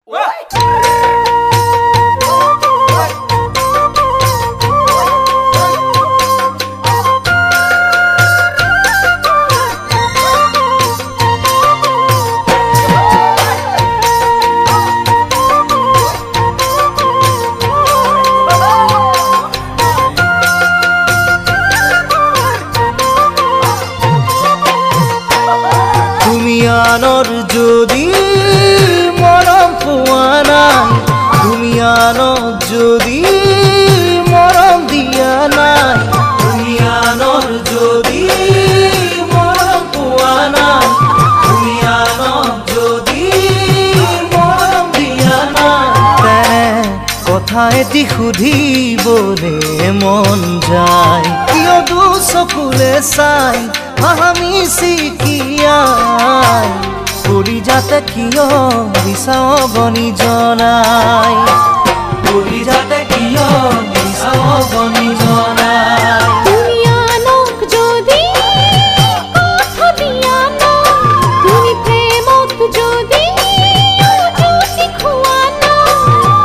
तुमी आनोर जोदी मरम पुआना, तुमी आनोर जोदी मरम दियाना, तुमी आनोर जोदी मरम पुआना, तुमी आनोर जोदी मरम दियाना। तेरे कोथाय ती खुदिबोले मन जाय कियो दु सकुले साई हमी सिकिया पुरी जाते कियो बिसाओ बनी जनाई, पुरी जाते कियो बिसाओ बनी जनाई। तुमी आनोक जोदी कोथा दिया ना, तुमी प्रेमोत जोदी जो सिखुआ ना,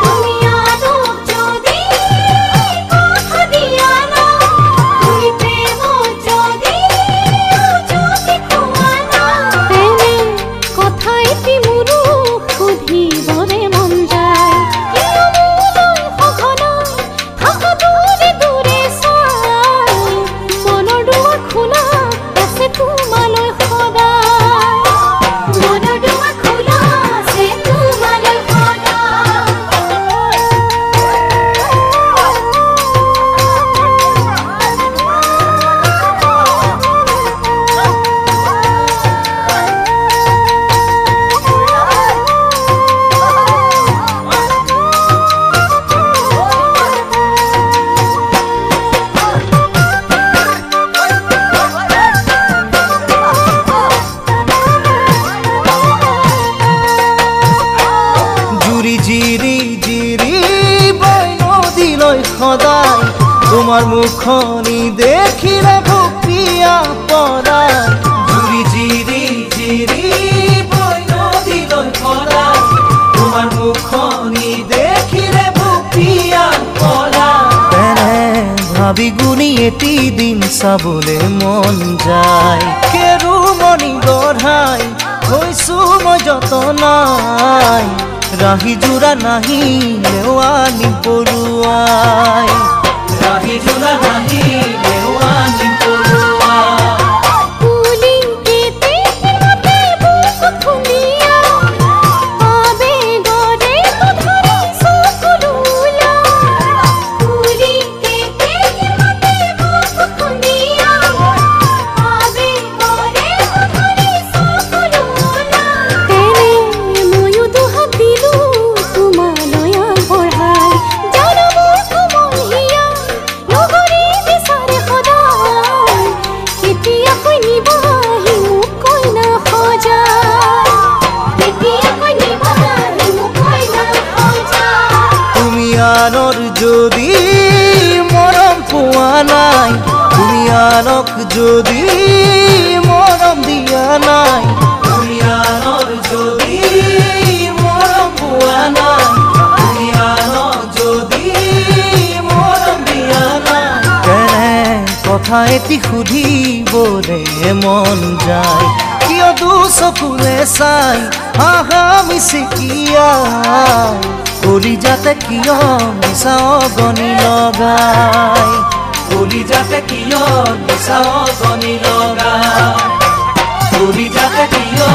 तुमी आनोक जोदी कोथा दिया ना, तुमी प्रेमोत जोदी तुमार मुखनी देखिले भुपिया पड़ा, जुरी जिरी जिरी बइनो दिलोय पड़ा, तुमार मुखनी देखिले भुपिया पड़ा। तेरे भाबी गुनी एती दिन सबले मन जाय केरु मनी गढ़ाय होइसु म जतनाय राही जुरा नाही लेवानी परुआय, राही जुरा नाही लेवानी परुआय। पुली केते मते बुक थुमिया आबे गोडे तो धरी सुकुलुला, पुली केते मते बुक थुमिया आबे गोडे तो धरी सुकुलुला। तेरे मुयु तो हती जोदी मरम पुआ नाई, तुमी आनोक जोदी मरम दिया नाई, तुमी आनोक जोदी मरम पुआ नाई, तुमी आनोक जोदी मरम दिया नाई। तेरे कथा एति सुधिबोले मन जाय कियो दु सकुले साई हामी सिकिया बोली जाते कियो बिसाओ गनी लगाय, बोली जाते कियो बिसाओ गनी लगाय, बोली जाते कियो।